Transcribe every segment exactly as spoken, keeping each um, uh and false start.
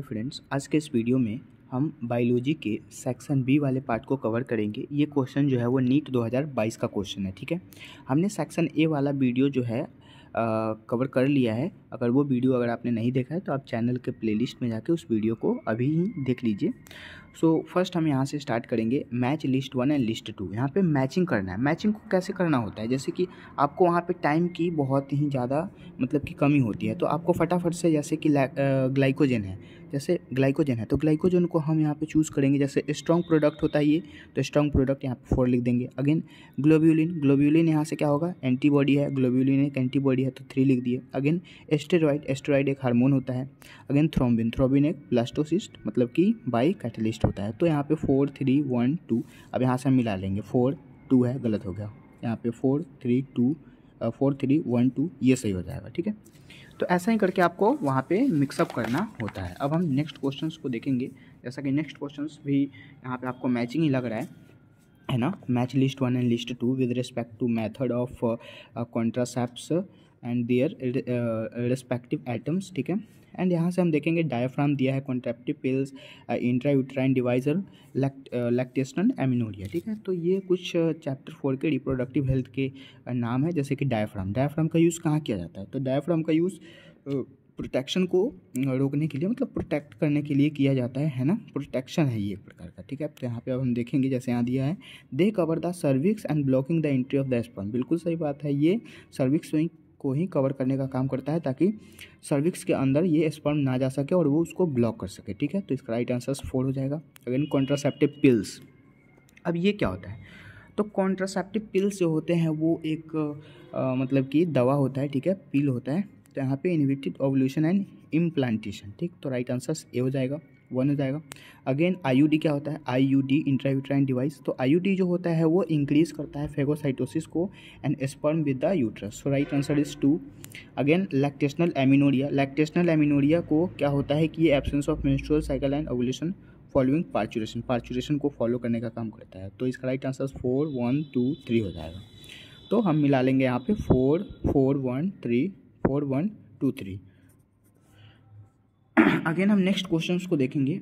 Friends, आज के इस वीडियो में हम बायोलॉजी के सेक्शन बी वाले पार्ट को कवर करेंगे। ये क्वेश्चन जो है वो नीट दो हज़ार बाईस का क्वेश्चन है। ठीक है, हमने सेक्शन ए वाला वीडियो जो है आ, कवर कर लिया है। अगर वो वीडियो अगर आपने नहीं देखा है तो आप चैनल के प्लेलिस्ट में जाके उस वीडियो को अभी ही देख लीजिए। सो फर्स्ट हम यहाँ से स्टार्ट करेंगे match list one and list two. यहाँ पे मैचिंग करना है। मैचिंग को कैसे करना होता है, जैसे कि आपको वहाँ पे टाइम की बहुत ही ज़्यादा मतलब की कमी होती है, तो आपको फटाफट से जैसे कि ग्लाइकोजन है जैसे ग्लाइकोजन है तो ग्लाइकोजन को हम यहाँ पे चूज़ करेंगे। जैसे स्ट्रॉन्ग प्रोडक्ट होता है ये, तो स्ट्रॉन्ग प्रोडक्ट यहाँ पे फोर लिख देंगे। अगेन ग्लोब्यूलिन ग्लोब्यूलिन यहाँ से क्या होगा, एंटीबॉडी है, ग्लोब्यूलिन एक एंटीबॉडी है तो थ्री लिख दिए। अगेन एस्टेरॉइड एस्टेरॉइड एक हार्मोन होता है। अगेन थ्रोम्बिन थ्रोम्बिन एक ब्लास्टोसिस्ट मतलब कि बाई कैटलिस्ट होता है, तो यहाँ पे फोर थ्री वन टू अब यहाँ से हम मिला लेंगे। फोर टू है, गलत हो गया, यहाँ पे four three two four three one two ये सही हो जाएगा। ठीक है, तो ऐसा ही करके आपको वहाँ पे मिक्सअप करना होता है। अब हम नेक्स्ट क्वेश्चंस को देखेंगे। जैसा कि नेक्स्ट क्वेश्चंस भी यहाँ पे आपको मैचिंग ही लग रहा है है ना। Match list one and list two with respect to method of contraceptives and their respective atoms. ठीक है, एंड यहाँ से हम देखेंगे डायफ्राम दिया है, contraceptive pills, intrauterine divisor, lactation, amenorrhoea. ठीक है, तो ये कुछ चैप्टर फोर के रिप्रोडक्टिव हेल्थ के नाम है। जैसे कि डायफ्राम डायफ्राम का यूज़ कहाँ किया जाता है, तो डायफ्राम का यूज़ प्रोटेक्शन को रोकने के लिए मतलब प्रोटेक्ट करने के लिए किया जाता है है ना। प्रोटेक्शन है ये एक प्रकार का। ठीक है, तो यहाँ पे अब हम देखेंगे। जैसे यहाँ दिया है they cover the cervix and blocking the entry of the sperm. बिल्कुल सही बात है, ये सर्विक्स को ही कवर करने का काम करता है ताकि सर्विक्स के अंदर ये स्पर्म ना जा सके और वो उसको ब्लॉक कर सके। ठीक है, तो इसका राइट आंसर फोर हो जाएगा। अगेन कॉन्ट्रासेप्टिव पिल्स, अब ये क्या होता है, तो कॉन्ट्रासेप्टिव पिल्स जो होते हैं वो एक आ, मतलब कि दवा होता है। ठीक है, पिल होता है। तो यहाँ पे इनहिबिटेड ओव्यूलेशन एंड इम्प्लांटेशन। ठीक, तो राइट आंसर ए हो जाएगा, वन हो जाएगा। अगेन आईयूडी क्या होता है, आईयूडी इंट्रायूट्राइन डिवाइस, तो आईयूडी जो होता है वो इंक्रीज करता है फेगोसाइटोसिस को and sperm with the uterus. So right answer is two. Again lactational amenorrhoea lactational amenorrhoea को क्या होता है कि ये absence of menstrual cycle and ovulation following parturition parturition को फॉलो करने का काम करता है। तो इसका right answer four one two three हो जाएगा। तो हम मिला लेंगे यहाँ पे four four one three four one two three. Again हम नेक्स्ट क्वेश्चंस को देखेंगे।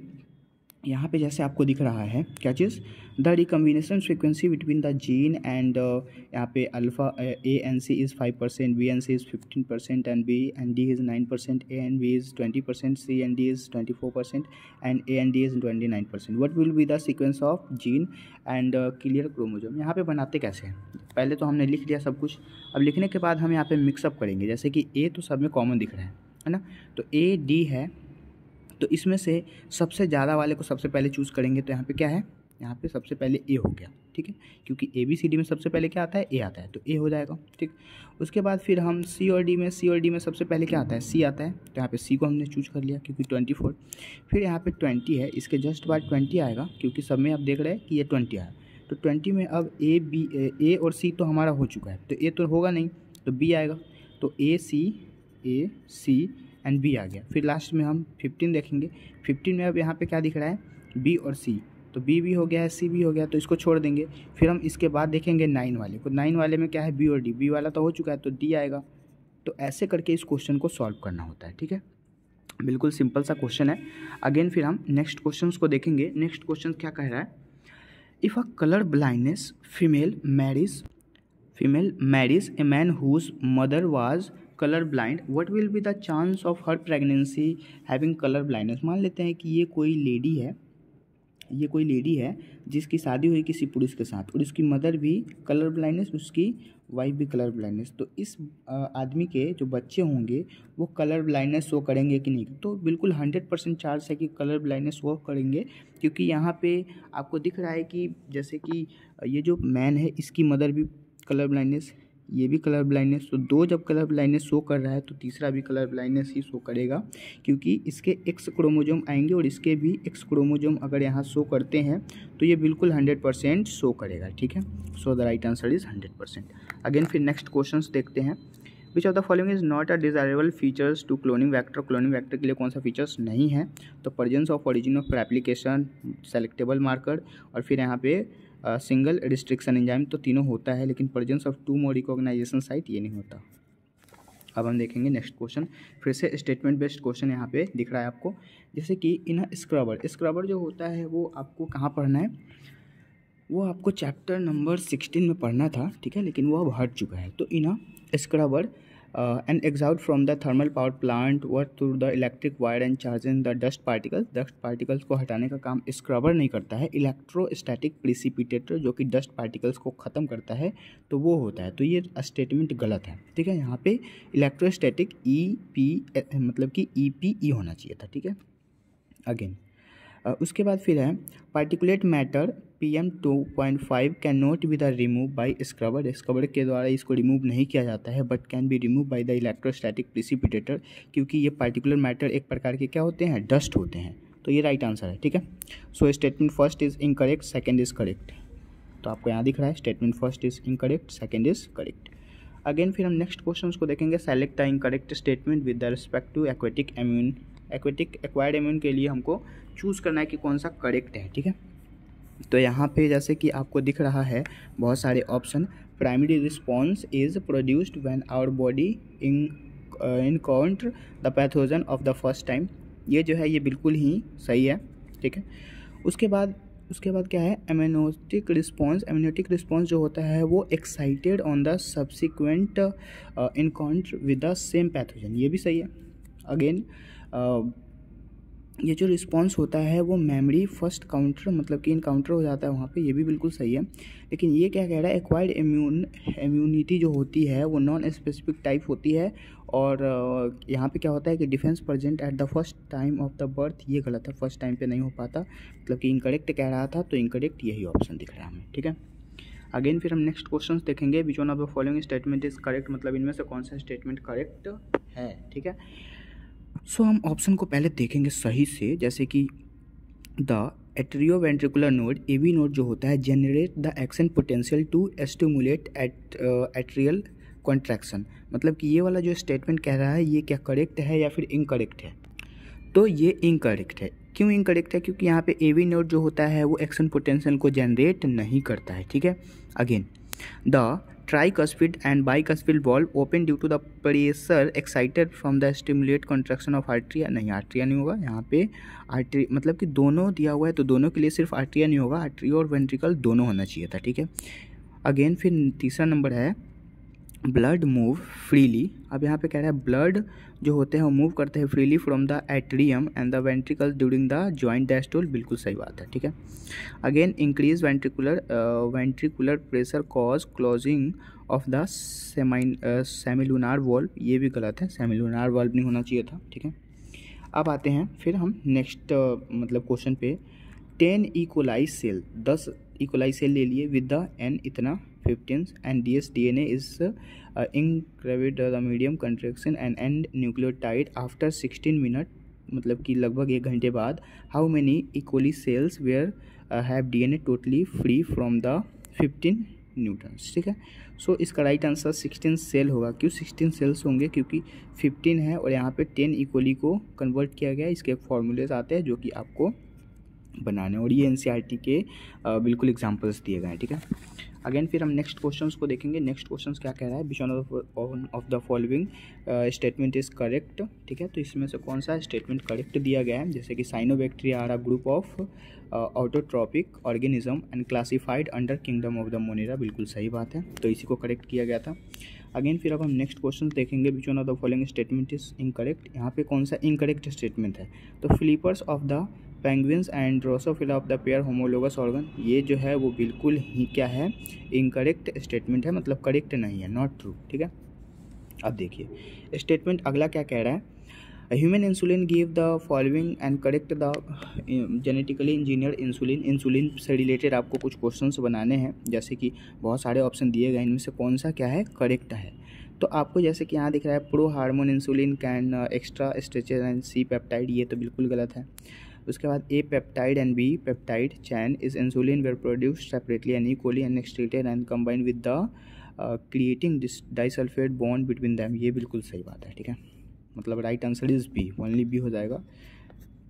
यहाँ पे जैसे आपको दिख रहा है क्या चीज़, the recombination frequency between the gene and यहाँ पे alpha A and C is five percent B and C is fifteen percent and B and D is nine percent A and B is twenty percent C and D is twenty four percent and A and D is twenty nine percent what will be the sequence of gene and clear chromosome. यहाँ पे बनाते कैसे हैं, पहले तो हमने लिख लिया सब कुछ। अब लिखने के बाद हम यहाँ पे मिक्सअप करेंगे। जैसे कि ए तो सब में कॉमन दिख रहा है है ना, तो ए डी है, तो इसमें से सबसे ज़्यादा वाले को सबसे पहले चूज़ करेंगे। तो यहाँ पे क्या है, यहाँ पे सबसे पहले ए हो गया। ठीक है, क्योंकि ए बी सी डी में सबसे पहले क्या आता है, ए आता है, तो ए हो जाएगा। ठीक, उसके बाद फिर हम सी और डी में सी और डी में सबसे पहले क्या आता है, सी आता है, तो यहाँ पे सी को हमने चूज कर लिया क्योंकि ट्वेंटी फोर। फिर यहाँ पे ट्वेंटी है, इसके जस्ट बाद ट्वेंटी आएगा क्योंकि सब में आप देख रहे हैं कि ये ट्वेंटी आया, तो ट्वेंटी में अब ए बी ए और सी तो हमारा हो चुका है, तो ए तो होगा नहीं, तो बी आएगा, तो ए सी ए सी एंड बी आ गया। फिर लास्ट में हम फिफ्टीन देखेंगे। फिफ्टीन में अब यहाँ पे क्या दिख रहा है, बी और सी, तो बी भी हो गया है, सी भी हो गया, तो इसको छोड़ देंगे। फिर हम इसके बाद देखेंगे नाइन वाले को। नाइन वाले में क्या है, बी और डी, बी वाला तो हो चुका है, तो डी आएगा। तो ऐसे करके इस क्वेश्चन को सॉल्व करना होता है। ठीक है, बिल्कुल सिंपल सा क्वेश्चन है। अगेन फिर हम नेक्स्ट क्वेश्चन को देखेंगे। नेक्स्ट क्वेश्चन क्या कह रहा है, if a colour blindness female marriage female marriage a man whose mother was colour blind, what will be the chance of her pregnancy having colour blindness. मान लेते हैं कि ये कोई लेडी है ये कोई लेडी है जिसकी शादी हुई किसी पुरुष के साथ, और उसकी मदर भी कलर ब्लाइंडनेस, उसकी वाइफ भी कलर ब्लाइंडनेस, तो इस आदमी के जो बच्चे होंगे वो कलर ब्लाइंडनेस शो करेंगे कि नहीं। तो बिल्कुल हंड्रेड परसेंट चांस है कि कलर ब्लाइंडनेस शो करेंगे, क्योंकि यहाँ पे आपको दिख रहा है कि जैसे कि ये जो मैन है इसकी मदर भी कलर ब्लाइंडनेस, ये भी कलर ब्लाइंडनेस, तो दो जब कलर ब्लाइंडनेस शो कर रहा है तो तीसरा भी कलर ब्लाइंडनेस ही शो करेगा, क्योंकि इसके एक्स क्रोमोजोम आएंगे और इसके भी एक्स क्रोमोजोम अगर यहाँ शो करते हैं तो ये बिल्कुल हंड्रेड परसेंट शो करेगा। ठीक है, so the right answer is hundred percent. Again फिर नेक्स्ट क्वेश्चन देखते हैं। Which of the following is not a desirable features to cloning vector. Cloning vector के लिए कौन सा फीचर्स नहीं है, तो presence of origin of replication, selectable marker, और फिर यहाँ पे सिंगल रिस्ट्रिक्शन एंजाइम, तो तीनों होता है, लेकिन presence of two more recognition site ये नहीं होता। अब हम देखेंगे नेक्स्ट क्वेश्चन, फिर से स्टेटमेंट बेस्ड क्वेश्चन यहाँ पे दिख रहा है आपको, जैसे कि इन स्क्रबर, स्क्रबर जो होता है वो आपको कहाँ पढ़ना है, वो आपको चैप्टर नंबर सिक्सटीन में पढ़ना था, ठीक है, लेकिन वो अब हट चुका है। तो इन scrubber and exhaust from the thermal power plant work through the electric wire and charging the dust particles, dust particles को हटाने का काम स्क्रबर नहीं करता है, इलेक्ट्रोस्टैटिक प्रिसिपिटेटर जो कि डस्ट पार्टिकल्स को ख़त्म करता है तो वो होता है। तो ये स्टेटमेंट गलत है, ठीक है, यहाँ पे इलेक्ट्रोस्टैटिक ई पी मतलब कि ई पी ई होना चाहिए था, ठीक है। अगेन उसके बाद फिर है particulate matter P M two point five can not be the remove by scrubber, scrubber के द्वारा इसको रिमूव नहीं किया जाता है, but can be remove by the electrostatic precipitator, क्योंकि ये पार्टिकुलर मैटर एक प्रकार के क्या होते हैं, डस्ट होते हैं। तो ये राइट आंसर है, ठीक है। So statement first is incorrect, second is correct. तो आपको यहाँ दिख रहा है statement first is incorrect, second is correct. Again फिर हम नेक्स्ट क्वेश्चन को देखेंगे, select the incorrect statement with the respect to aquatic immune, aquatic acquired immune के लिए हमको चूज़ करना है कि कौन सा करेक्ट है, ठीक है। तो यहाँ पे जैसे कि आपको दिख रहा है बहुत सारे option, primary response is produced when our body in encounter the pathogen of the first time, ये जो है ये बिल्कुल ही सही है, ठीक है। उसके बाद उसके बाद क्या है, एम्नियोटिक रिस्पॉन्स, एम्नियोटिक रिस्पॉन्स जो होता है वो excited on the subsequent encounter with the same pathogen, ये भी सही है। अगेन uh, ये जो रिस्पॉन्स होता है वो मेमोरी फर्स्ट काउंटर मतलब कि इनकाउंटर हो जाता है वहाँ पे, ये भी बिल्कुल सही है। लेकिन ये क्या कह रहा है, एक्वायर्ड इम्यून इम्यूनिटी जो होती है वो नॉन स्पेसिफिक टाइप होती है, और यहाँ पे क्या होता है कि defence present at the first time of the birth, ये गलत है, फर्स्ट टाइम पे नहीं हो पाता, मतलब कि इनकरेक्ट कह रहा था, तो इनकरेक्ट यही ऑप्शन दिख रहा है हमें, ठीक है। अगेन फिर हम नेक्स्ट क्वेश्चन देखेंगे, which one of the following statement is correct, मतलब इनमें से कौन सा स्टेटमेंट करेक्ट है, ठीक है। सो so, हम ऑप्शन को पहले देखेंगे सही से, जैसे कि the atrioventricular node, A V node जो होता है generate the action potential to stimulate at atrial contraction, मतलब कि ये वाला जो स्टेटमेंट कह रहा है ये क्या करेक्ट है या फिर इनकरेक्ट है, तो ये इनकरेक्ट है। क्यों इनकरेक्ट है, क्योंकि यहाँ पे ए वी नोड जो होता है वो एक्शन पोटेंशियल को जनरेट नहीं करता है, ठीक है। Again the tricuspid and bicuspid valve open due to the pressure excited from the stimulate contraction of atria, नहीं आर्ट्रिया नहीं होगा, यहाँ पे आर्ट्री मतलब कि दोनों दिया हुआ है तो दोनों के लिए सिर्फ आर्ट्रिया नहीं होगा, आर्ट्रिया और वेंट्रिकल दोनों होना चाहिए था, ठीक है। अगेन फिर तीसरा नंबर है ब्लड मूव फ्रीली, अब यहाँ पे कह रहा है ब्लड जो होते हैं वो मूव करते हैं freely from the atrium and the ventricles during the joint diastole, बिल्कुल सही बात है, ठीक है। Again increase ventricular ventricular pressure cause closing of the semi semilunar valve, ये भी गलत है, सेमिलुनार वॉल्व नहीं होना चाहिए था, ठीक है। अब आते हैं फिर हम नेक्स्ट uh, मतलब क्वेश्चन पे, टेन इकोलाई सेल, दस इकोलाई सेल ले लिए विद द एन इतना fifteen and D S D N A is incubated the medium contraction and and nucleotide after sixteen minute, मतलब कि लगभग एक घंटे बाद, how many E coli cells were have D N A totally free from the fifteen newtons, ठीक है। सो इसका right answer sixteen cell होगा, क्यों सिक्सटीन सेल्स होंगे, क्योंकि फिफ्टीन है और यहाँ पे टेन इकोली को कन्वर्ट किया गया, इसके फॉर्मूलेज आते हैं जो कि आपको बनाने, और ये एन सी आर टी के बिल्कुल एग्जाम्पल्स दिए गए हैं, ठीक है। अगेन फिर हम नेक्स्ट क्वेश्चंस को देखेंगे, नेक्स्ट क्वेश्चंस क्या कह रहा है, which one of the following statement is correct, ठीक है। तो इसमें से कौन सा स्टेटमेंट करेक्ट दिया गया है, जैसे कि cyanobacteria are a group of autotrophic organism and classified under kingdom of the Monera, बिल्कुल सही बात है, तो इसी को करेक्ट किया गया था। अगेन फिर अब हम नेक्स्ट क्वेश्चन देखेंगे, which one of the following statement is incorrect, यहाँ पे कौन सा इनकरेक्ट स्टेटमेंट है, तो flippers of the penguins and Drosophila of the pair homologous organ, ये जो है वो बिल्कुल ही क्या है, इनकरेक्ट स्टेटमेंट है, मतलब करेक्ट नहीं है, नॉट ट्रू, ठीक है। अब देखिए स्टेटमेंट अगला क्या कह रहा है, human insulin give the following and correct the genetically engineer insulin, insulin से रिलेटेड आपको कुछ क्वेश्चंस बनाने हैं, जैसे कि बहुत सारे ऑप्शन दिए गए, इनमें से कौन सा क्या है, करेक्ट है। तो आपको जैसे कि यहाँ दिख रहा है pro hormone insulin can extra stretcher and C peptide, ये तो बिल्कुल गलत है। उसके बाद A peptide and B peptide chain is insulin were produced separately and equally and extracted and combined with the creating disulphate bond between them, ये बिल्कुल सही बात है, ठीक है, मतलब right answer is B, only B हो जाएगा।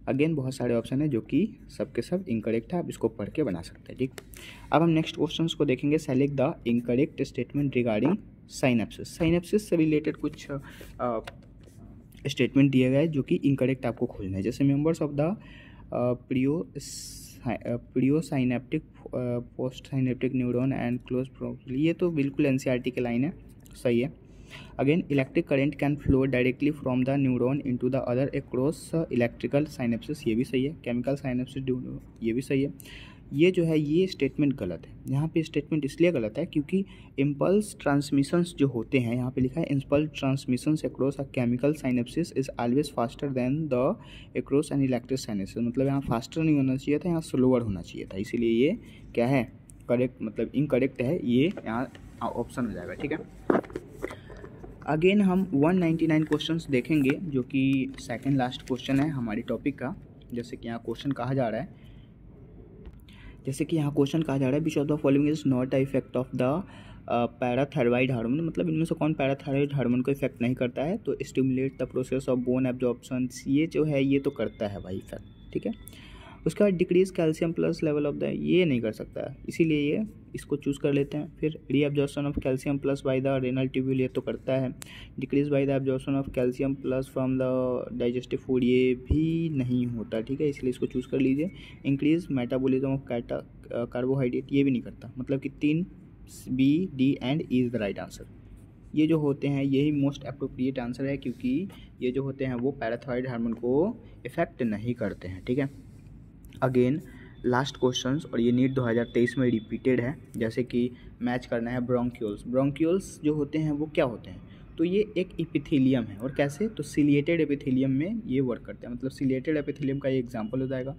अगेन बहुत सारे ऑप्शन है जो कि सबके सब इनकरेक्ट है, आप इसको पढ़ के बना सकते हैं, ठीक। अब हम नेक्स्ट क्वेश्चंस को देखेंगे, select the incorrect statement regarding synapsis. Synapsis से रिलेटेड कुछ स्टेटमेंट दिया गया है जो कि इनकरेक्ट आपको खोजना है। जैसे members of the pre pre synaptic post synaptic neuron and close prom, ये तो बिल्कुल एनसीईआरटी की लाइन है, सही है। Again electric current can flow directly from the neuron into the other across electrical synapsis, ये भी सही है। केमिकल साइनेप्सिस ये भी सही है। ये जो है ये स्टेटमेंट गलत है। यहाँ पे स्टेटमेंट इसलिए गलत है क्योंकि इम्पल्स ट्रांसमिशंस जो होते हैं, यहाँ पे लिखा है impulse transmissions across a chemical synapsis is always faster than the across an electric synapsis, मतलब यहाँ फास्टर नहीं होना चाहिए था, यहाँ स्लोअर होना चाहिए था, इसीलिए ये क्या है करेक्ट मतलब इनकरेक्ट है, ये यहाँ ऑप्शन हो जाएगा, ठीक है। अगेन हम एक सौ निन्यानवे क्वेश्चंस देखेंगे जो कि सेकंड लास्ट क्वेश्चन है हमारे टॉपिक का। जैसे कि यहाँ क्वेश्चन कहा जा रहा है जैसे कि यहाँ क्वेश्चन कहा जा रहा है which of the following is not the effect of the parathyroid hormone, मतलब इनमें से कौन पैराथायरॉइड हार्मोन को इफेक्ट नहीं करता है। तो stimulate the process of bone absorption, ये जो है ये तो करता है भाई इफेक्ट, ठीक है। उसके बाद decrease calcium plus level of the, ये नहीं कर सकता है, इसीलिए ये इसको चूज़ कर लेते हैं। फिर reabsorption of calcium plus by the renal tubule, ये तो करता है। Decrease by the absorption of calcium plus from the digestive food, ये भी नहीं होता, ठीक है, इसलिए इसको चूज़ कर लीजिए। इंक्रीज मेटाबोलिज्म ऑफ कैटा कार्बोहाइड्रेट, ये भी नहीं करता, मतलब कि तीन B D and is the right answer. ये जो होते हैं यही मोस्ट अप्रोप्रिएट आंसर है क्योंकि ये जो होते हैं वो पैराथायरॉइड हार्मोन को इफेक्ट नहीं करते हैं, ठीक है। अगेन लास्ट क्वेश्चंस, और ये नीट दो हज़ार तेईस में रिपीटेड है। जैसे कि मैच करना है ब्रोंक्यूल्स, ब्रोंक्यूल्स जो होते हैं वो क्या होते हैं, तो ये एक एपिथेलियम है, और कैसे, तो सिलिएटेड एपिथेलियम में ये वर्क करते हैं, मतलब सिलिएटेड एपिथेलियम का ये एग्जांपल हो जाएगा।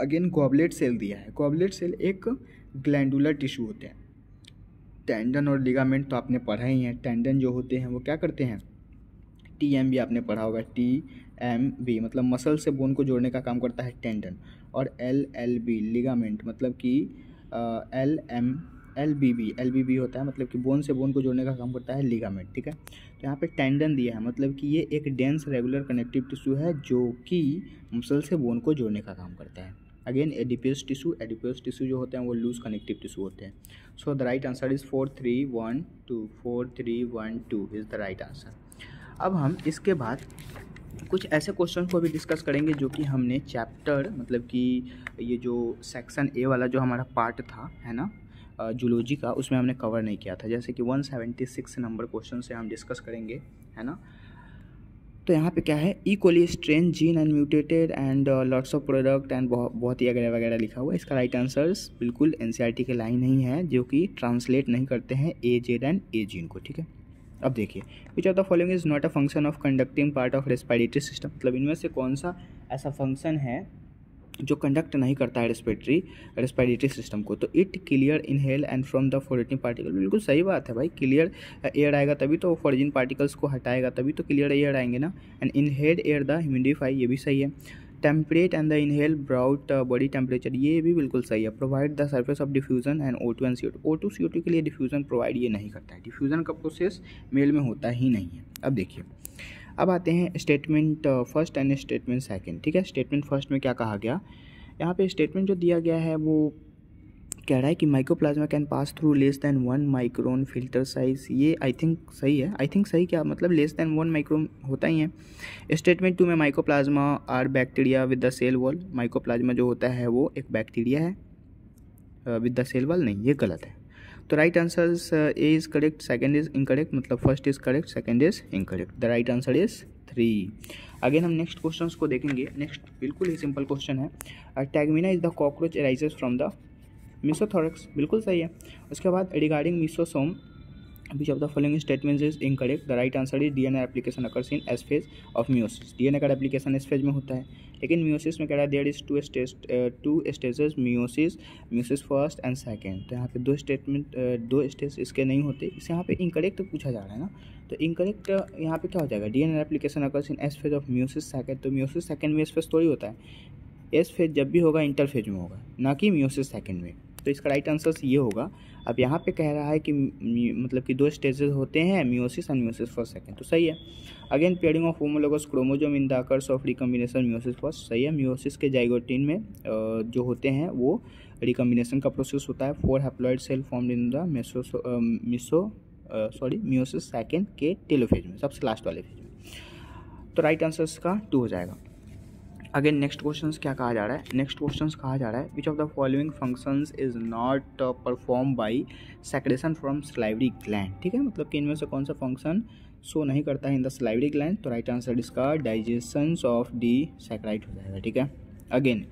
अगेन गॉबलेट सेल दिया है, गॉबलेट सेल एक ग्लैंडुलर टिश्यू होते हैं। टेंडन और लिगामेंट तो आपने पढ़ा ही है। टेंडन जो होते हैं वो क्या करते हैं, टी एम भी आपने पढ़ा होगा, टी एम बी मतलब मसल से बोन को जोड़ने का काम करता है टेंडन, और एल एल बी लिगामेंट, मतलब कि L M L B B L B B होता है, मतलब कि बोन से बोन को जोड़ने का काम करता है लिगामेंट, ठीक है। तो यहाँ पे टेंडन दिया है, मतलब कि ये एक डेंस रेगुलर कनेक्टिव टिश्यू है जो कि मसल से बोन को जोड़ने का काम करता है। Again adipose tissue, adipose tissue जो होते हैं वो लूज कनेक्टिव टिश्यू होते हैं। So the right answer is four three one two four three one two is the right answer. अब हम इसके बाद कुछ ऐसे क्वेश्चन को भी डिस्कस करेंगे जो कि हमने चैप्टर, मतलब कि ये जो सेक्शन ए वाला जो हमारा पार्ट था है ना जूलॉजी का, उसमें हमने कवर नहीं किया था। जैसे कि एक सौ छिहत्तर नंबर क्वेश्चन से हम डिस्कस करेंगे, है ना। तो यहाँ पे क्या है, equally strain gene and mutated and lots of product and बहुत ही वगैरह वगैरह लिखा हुआ है। इसका राइट आंसर्स बिल्कुल एनसीईआरटी के लाइन ही है जो कि ट्रांसलेट नहीं करते हैं A Z and A gene को, ठीक है। अब देखिए which of the following is not a function of conducting part of respiratory system, मतलब इनमें से कौन सा ऐसा फंक्शन है जो कंडक्ट नहीं करता है रेस्पिरेटरी रेस्पिरेटरी सिस्टम को। तो it clear inhale and from the foreign particle, बिल्कुल सही बात है भाई, क्लियर एयर आएगा तभी तो फोरेजिन पार्टिकल्स को हटाएगा, तभी तो क्लियर एयर आएंगे ना। And inhale air the humidify, ये भी सही है। Temperate and the inhale brought body temperature, ये भी बिल्कुल सही है। Provide the surface of diffusion and O two and C O two, O two C O two के लिए डिफ्यूजन प्रोवाइड ये नहीं करता है, डिफ्यूजन का प्रोसेस मेल में होता ही नहीं है। अब देखिए अब आते हैं statement first and statement second, ठीक है। स्टेटमेंट फर्स्ट में क्या कहा गया, यहाँ पे स्टेटमेंट जो दिया गया है वो कह रहा है कि mycoplasma can pass through less than one micron filter size, ये आई थिंक सही है। आई थिंक सही क्या, मतलब लेस दैन वन माइक्रोन होता ही है। स्टेटमेंट टू में mycoplasma are bacteria with the cell wall, mycoplasma जो होता है वो एक बैक्टीरिया है विद द सेल वॉल, नहीं ये गलत है। तो right answer A is correct, second is incorrect, मतलब first is correct second is incorrect. The right answer is three. Again हम नेक्स्ट क्वेश्चन को देखेंगे। नेक्स्ट बिल्कुल ही सिंपल क्वेश्चन है, tegmina is the cockroach arises from the mesothorax, बिल्कुल सही है। उसके बाद regarding mesosome which of the following statements is incorrect, the right answer is DNA replication occurs in S phase of meiosis, DNA का replication S phase में होता है, लेकिन मियोसिस में कह रहा है there is two stage two stages meiosis meiosis first and second. तो यहाँ पे दो स्टेटमेंट दो स्टेज इसके नहीं होते, इसे यहाँ पे इनकरेक्ट पूछा जा रहा है ना, तो इनकरेक्ट यहाँ पे क्या हो जाएगा, DNA replication occurs in S phase of meiosis second, तो मियोसिस सेकंड में एस फेज थोड़ी होता है, एस फेज जब भी होगा इंटरफेज में होगा, ना कि मियोसिस सेकंड में। तो इसका राइट आंसर ये होगा। अब यहाँ पे कह रहा है कि मतलब कि दो स्टेजेस होते हैं meiosis and meiosis first second, तो सही है। Again pairing of homologous chromosome in the occurs of recombination meiosis first, सही है। मियोसिस के जाइगोटीन में जो होते हैं वो रिकम्बिनेशन का प्रोसेस होता है। Four haploid cell formed in the meso meso sorry meiosis second के टेलोफेज में, सबसे लास्ट वाले फेज में। तो राइट आंसर इसका टू हो जाएगा। अगेन नेक्स्ट क्वेश्चन क्या कहा जा रहा है, नेक्स्ट क्वेश्चन कहा जा रहा है which of the following functions is not perform by secretion from salivary gland. ठीक है, मतलब कि इनमें से कौन सा फंक्शन शो नहीं करता है इन द स्लाइवरी ग्लैंड। तो राइट आंसर इसका डाइजेशन ऑफ डी सैक्राइड हो जाएगा। ठीक है, again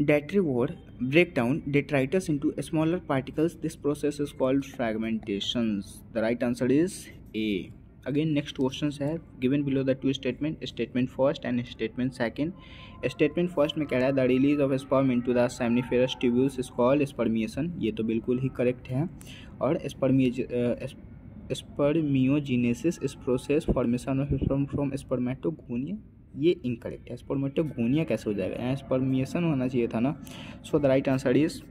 detritivore break down detritus into smaller particles, this process is called fragmentation. The right answer is A. Again next question है given below the two statement, statement first and statement second. Statement first में कह रहा है the release of sperm into the seminiferous tubules is called spermiation. ये तो बिल्कुल ही correct है। और spermiogenesis is process formation of sperm from spermatogonia, ये इनकरेक्ट है। स्पर्मेटोगोनिया कैसे हो जाएगा, यहाँ स्पर्मिएशन होना चाहिए था ना। So the right answer is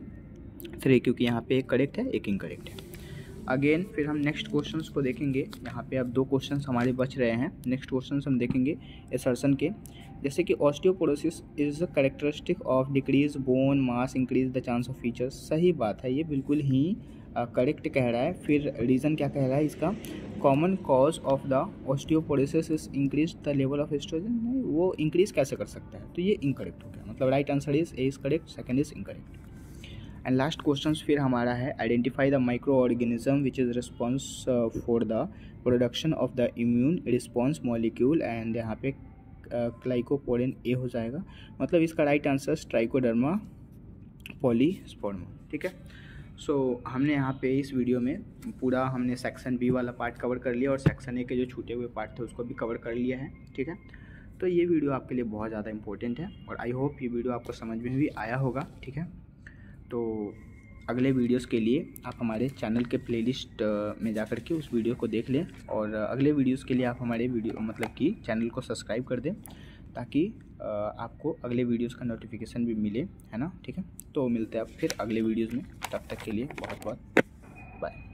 three, क्योंकि यहाँ पे एक करेक्ट है एक इनकरेक्ट है। अगेन फिर हम नेक्स्ट क्वेश्चंस को देखेंगे। यहाँ पे अब दो क्वेश्चंस हमारे बच रहे हैं। नेक्स्ट क्वेश्चंस हम देखेंगे एसर्शन के, जैसे कि osteoporosis is characteristic of decrease bone mass increase the chance of features. सही बात है, ये बिल्कुल ही करेक्ट uh, कह रहा है। फिर रीज़न क्या कह रहा है इसका, common cause of the osteoporosis is increase the level of oestrogen. वो इंक्रीज कैसे कर सकता है, तो ये इनकरेक्ट हो गया। मतलब right answer is A is correct, second is incorrect. And last question फिर हमारा है identify the micro organism which is response for the production of the immune response molecule. And यहाँ पे क्लाइकोपोलिन ए हो जाएगा, मतलब इसका राइट आंसर स्ट्राइकोडर्मा पॉलीस्पोर्मा। ठीक है, सो so, हमने यहाँ पे इस वीडियो में पूरा हमने सेक्शन बी वाला पार्ट कवर कर लिया और सेक्शन ए के जो छूटे हुए पार्ट थे उसको भी कवर कर लिया है। ठीक है, तो ये वीडियो आपके लिए बहुत ज़्यादा इंपॉर्टेंट है और आई होप ये वीडियो आपको समझ में भी आया होगा। ठीक है, तो अगले वीडियोस के लिए आप हमारे चैनल के प्लेलिस्ट में जा कर के उस वीडियो को देख लें और अगले वीडियोस के लिए आप हमारे वीडियो मतलब कि चैनल को सब्सक्राइब कर दें ताकि आपको अगले वीडियोस का नोटिफिकेशन भी मिले, है ना। ठीक है, तो मिलते हैं आप फिर अगले वीडियोस में, तब तक के लिए बहुत बहुत बाय।